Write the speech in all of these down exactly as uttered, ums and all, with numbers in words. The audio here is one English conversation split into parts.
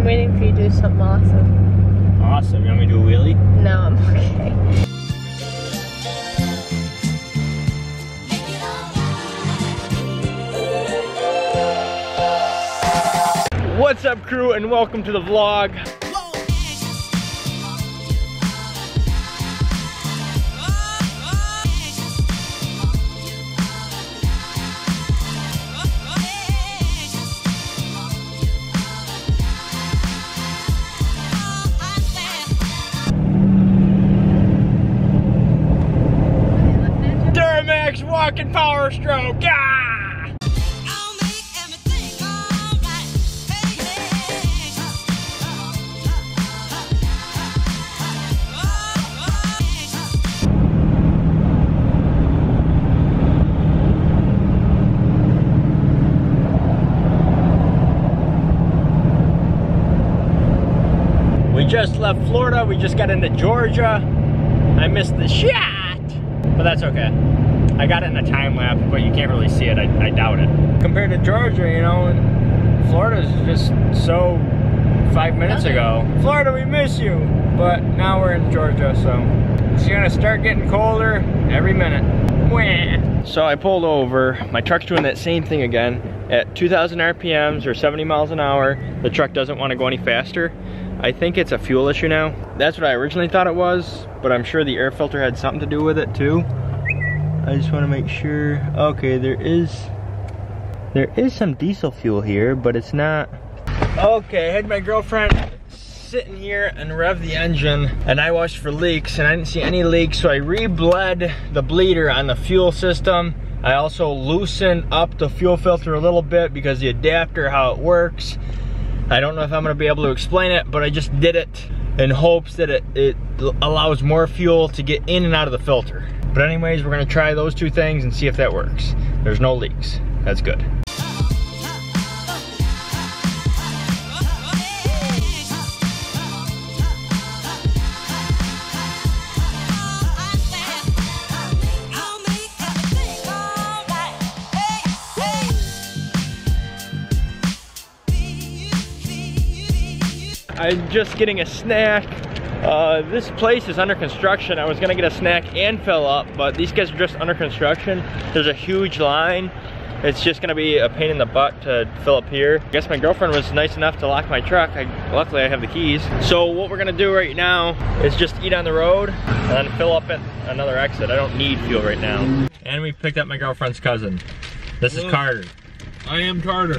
I'm waiting for you to do something awesome. Awesome? You want me to do a wheelie? No, I'm okay. What's up, crew, and welcome to the vlog. Duramax walking Powerstroke. Yeah! Just left Florida, we just got into Georgia. I missed the shot, but that's okay. I got it in a time lapse, but you can't really see it, I, I doubt it. Compared to Georgia, you know, Florida's just so five minutes ago. Florida, we miss you, but now we're in Georgia, so it's gonna start getting colder every minute. Wah. So I pulled over, my truck's doing that same thing again. At two thousand R P Ms or seventy miles an hour, the truck doesn't wanna go any faster. I think it's a fuel issue now. That's what I originally thought it was, but I'm sure the air filter had something to do with it too. I just wanna make sure. Okay, there is, there is some diesel fuel here, but it's not. Okay, I had my girlfriend sitting here and rev the engine, and I watched for leaks, and I didn't see any leaks, so I re-bled the bleeder on the fuel system. I also loosened up the fuel filter a little bit because the adapter, how it works, I don't know if I'm gonna be able to explain it, but I just did it in hopes that it, it allows more fuel to get in and out of the filter. But anyways, we're gonna try those two things and see if that works. There's no leaks, that's good. I'm just getting a snack. Uh, this place is under construction. I was gonna get a snack and fill up, but these guys are just under construction. There's a huge line. It's just gonna be a pain in the butt to fill up here. I guess my girlfriend was nice enough to lock my truck. I, luckily I have the keys. So what we're gonna do right now is just eat on the road and then fill up at another exit. I don't need fuel right now. And we picked up my girlfriend's cousin. This Hello. Is Carter. I am Carter.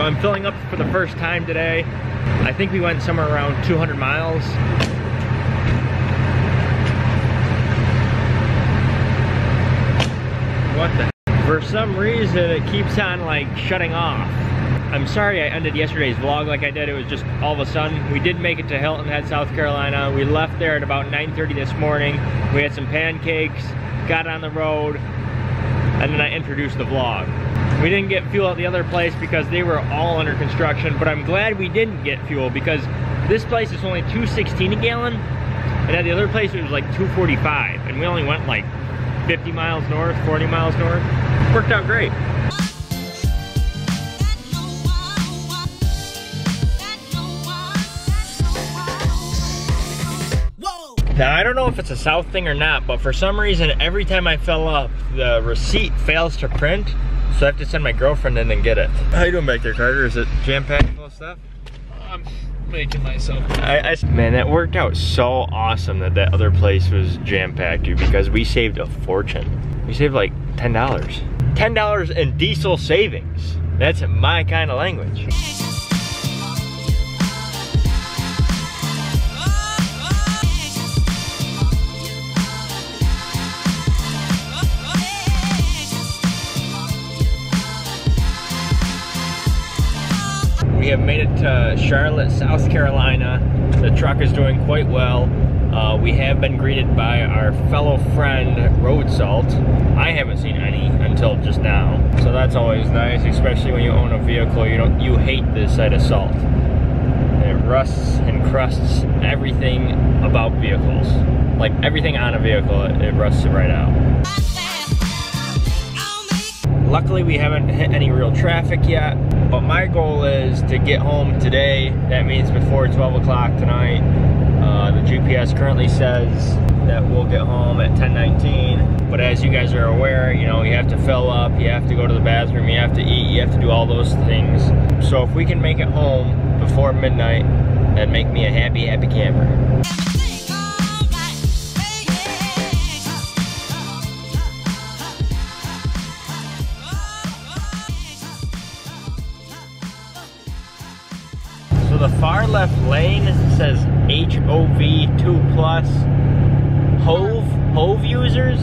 So I'm filling up for the first time today. I think we went somewhere around two hundred miles. What the? For some reason, it keeps on like shutting off. I'm sorry I ended yesterday's vlog like I did. It was just all of a sudden. We did make it to Hilton Head, South Carolina. We left there at about nine thirty this morning. We had some pancakes, got on the road, and then I introduced the vlog. We didn't get fuel at the other place because they were all under construction, but I'm glad we didn't get fuel because this place is only two sixteen a gallon, and at the other place it was like two forty-five, and we only went like fifty miles north, forty miles north. It worked out great. Now, I don't know if it's a South thing or not, but for some reason, every time I fill up, the receipt fails to print. So I have to send my girlfriend in and get it. How you doing back there, Carter? Is it jam-packed full of stuff? I'm making myself. I, I, man, that worked out so awesome that that other place was jam-packed, dude, because we saved a fortune. We saved like ten dollars. ten dollars in diesel savings. That's my kind of language. We have made it to Charlotte, South Carolina. The truck is doing quite well. Uh, we have been greeted by our fellow friend, Road Salt. I haven't seen any until just now, so that's always nice, especially when you own a vehicle. You don't, you hate this sight of salt. It rusts and crusts everything about vehicles. Like everything on a vehicle, it, it rusts it right out. Luckily, we haven't hit any real traffic yet, but my goal is to get home today. That means before twelve o'clock tonight. Uh, the G P S currently says that we'll get home at ten nineteen, but as you guys are aware, you know, you have to fill up, you have to go to the bathroom, you have to eat, you have to do all those things. So if we can make it home before midnight, that'd make me a happy, happy camper. So the far left lane says H O V two plus. Hove? Hove users?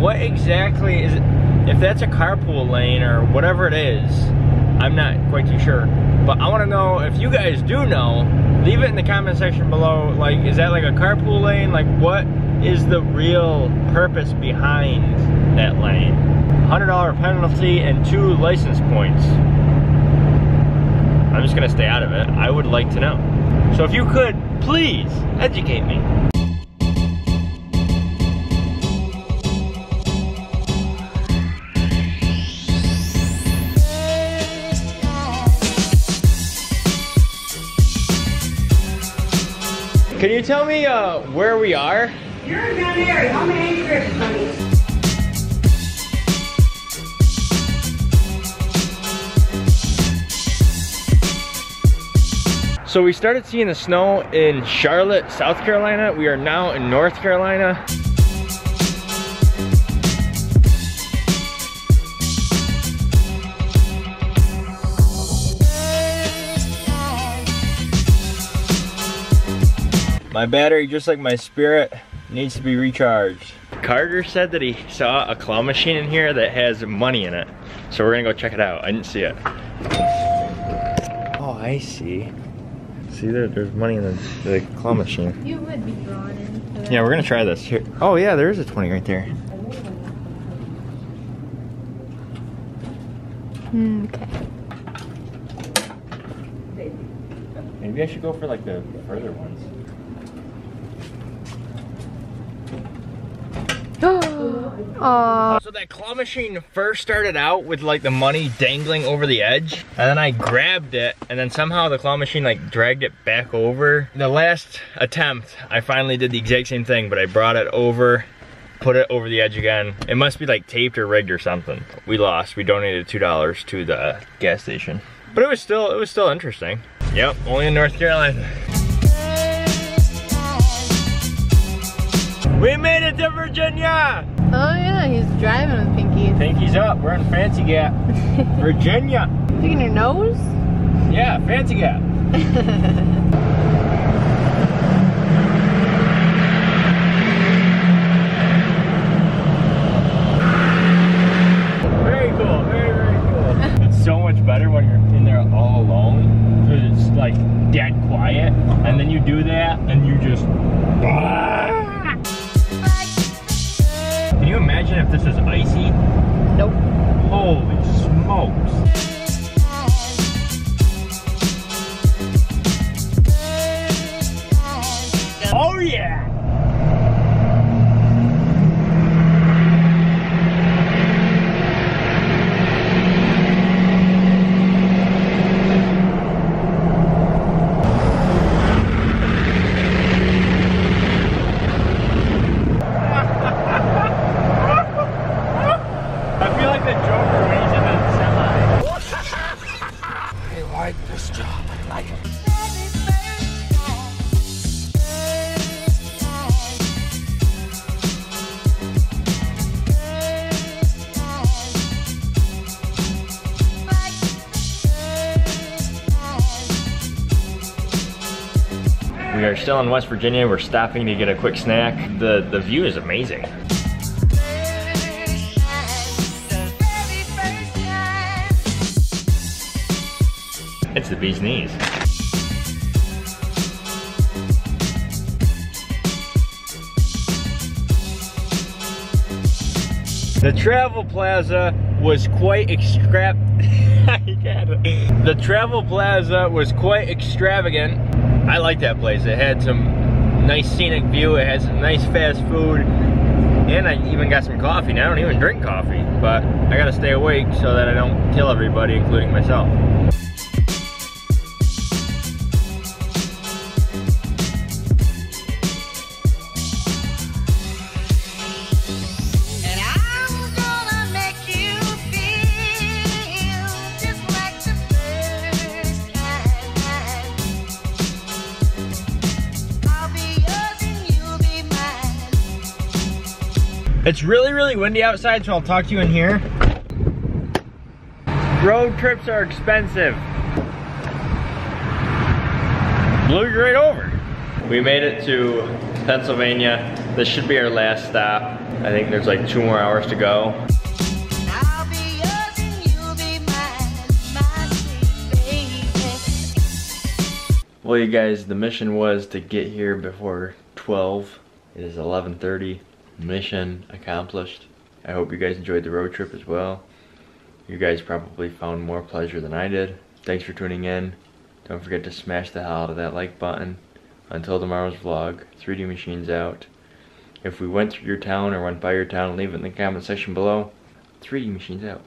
What exactly is it? If that's a carpool lane or whatever it is, I'm not quite too sure. But I want to know, if you guys do know, leave it in the comment section below. Like, is that like a carpool lane? Like, what is the real purpose behind that lane? one hundred dollar penalty and two license points. I'm just going to stay out of it. I would like to know. So if you could, please educate me. Can you tell me uh, where we are? You're in that area. How many acres, honey? So we started seeing the snow in Charlotte, South Carolina. We are now in North Carolina. My battery, just like my spirit, needs to be recharged. Carter said that he saw a claw machine in here that has money in it. So we're gonna go check it out. I didn't see it. Oh, I see. See, there, there's money in the, the claw machine. You would be drawn into it. Yeah, we're gonna try this. Here. Oh yeah, there is a twenty right there. Mm, okay. Maybe I should go for like the further ones. uh. So that claw machine first started out with like the money dangling over the edge, and then I grabbed it, and then somehow the claw machine like dragged it back over. The last attempt, I finally did the exact same thing, but I brought it over, put it over the edge again. It must be like taped or rigged or something. We lost. We donated two dollars to the gas station, but it was still it was still interesting. Yep, only in North Carolina. We made it to Virginia! Oh yeah, he's driving with Pinky. Pinky's up, we're in Fancy Gap. Virginia! Picking your nose? Yeah, Fancy Gap. Very cool, very, very cool. It's so much better when you're in there all alone, because it's like dead quiet, and then you do that, and you just... Can you imagine if this was icy? Nope. Holy smokes. Oh yeah! We are still in West Virginia. We're stopping to get a quick snack. The, the view is amazing. It's the bee's knees. The Travel Plaza was quite extra- The Travel Plaza was quite extravagant. I like that place. It had some nice scenic view. It had some nice fast food. And I even got some coffee. Now I don't even drink coffee, but I gotta stay awake so that I don't kill everybody, including myself. It's really, really windy outside, so I'll talk to you in here. Road trips are expensive. Blew you right over. We made it to Pennsylvania. This should be our last stop. I think there's like two more hours to go. Well, you guys, the mission was to get here before twelve. It is eleven thirty. Mission accomplished. I hope you guys enjoyed the road trip as well. You guys probably found more pleasure than I did. Thanks for tuning in. Don't forget to smash the hell out of that like button. Until tomorrow's vlog, three D Machines out. If we went through your town or went by your town, leave it in the comment section below. three D Machines out.